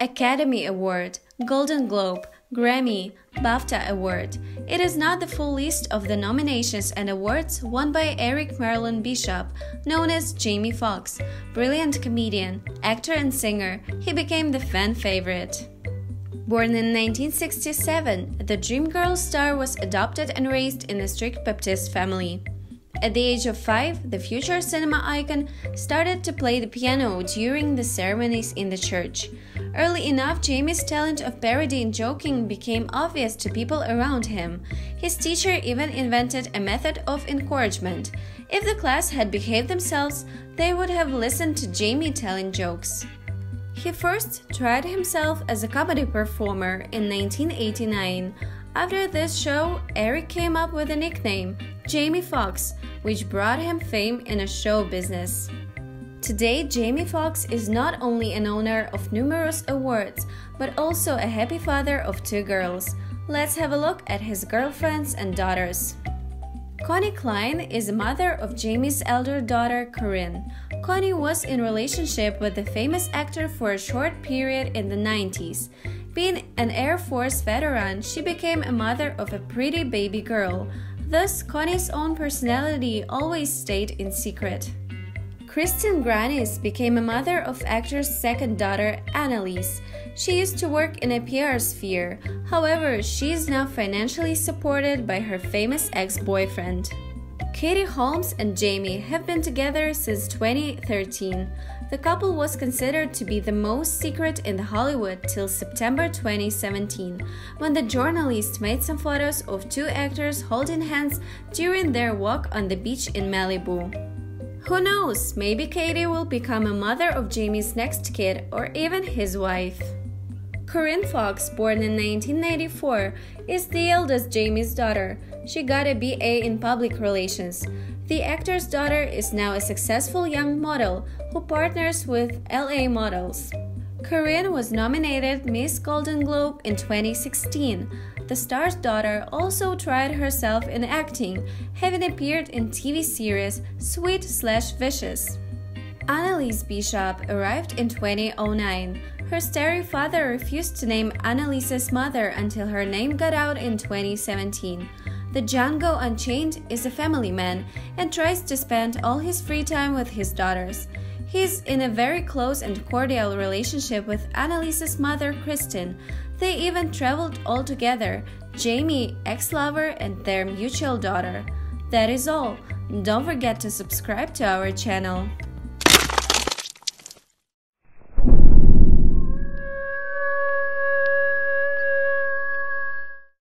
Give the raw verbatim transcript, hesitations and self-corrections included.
Academy Award, Golden Globe, Grammy, BAFTA Award. It is not the full list of the nominations and awards won by Eric Marlon Bishop, known as Jamie Foxx. Brilliant comedian, actor and singer, he became the fan favorite. Born in nineteen sixty-seven, the Dreamgirls star was adopted and raised in a strict Baptist family. At the age of five, the future cinema icon started to play the piano during the ceremonies in the church. Early enough, Jamie's talent of parody and joking became obvious to people around him. His teacher even invented a method of encouragement. If the class had behaved themselves, they would have listened to Jamie telling jokes. He first tried himself as a comedy performer in nineteen eighty-nine. After this show, Eric came up with a nickname, Jamie Foxx, which brought him fame in a show business. Today, Jamie Foxx is not only an owner of numerous awards, but also a happy father of two girls. Let's have a look at his girlfriends and daughters. Connie Kline is the mother of Jamie's elder daughter, Corinne. Connie was in a relationship with the famous actor for a short period in the nineties. Being an Air Force veteran, she became a mother of a pretty baby girl. Thus, Connie's own personality always stayed in secret. Kristin Grannis became a mother of actor's second daughter, Annalise. She used to work in a P R sphere. However, she is now financially supported by her famous ex-boyfriend. Katie Holmes and Jamie have been together since twenty thirteen. The couple was considered to be the most secret in Hollywood till September twenty seventeen, when the journalist made some photos of two actors holding hands during their walk on the beach in Malibu. Who knows, maybe Katie will become a mother of Jamie's next kid or even his wife. Corinne Foxx, born in nineteen ninety-four, is the eldest Jamie's daughter. She got a B A in public relations. The actor's daughter is now a successful young model who partners with L A Models. Corinne was nominated Miss Golden Globe in twenty sixteen. The star's daughter also tried herself in acting, having appeared in T V series Sweet/Vicious. Annalise Bishop arrived in twenty oh nine. Her starry father refused to name Annalise's mother until her name got out in twenty seventeen. The Django Unchained is a family man and tries to spend all his free time with his daughters. He's in a very close and cordial relationship with Annalise's mother, Kristin. They even traveled all together, Jamie, ex-lover, and their mutual daughter. That is all. Don't forget to subscribe to our channel.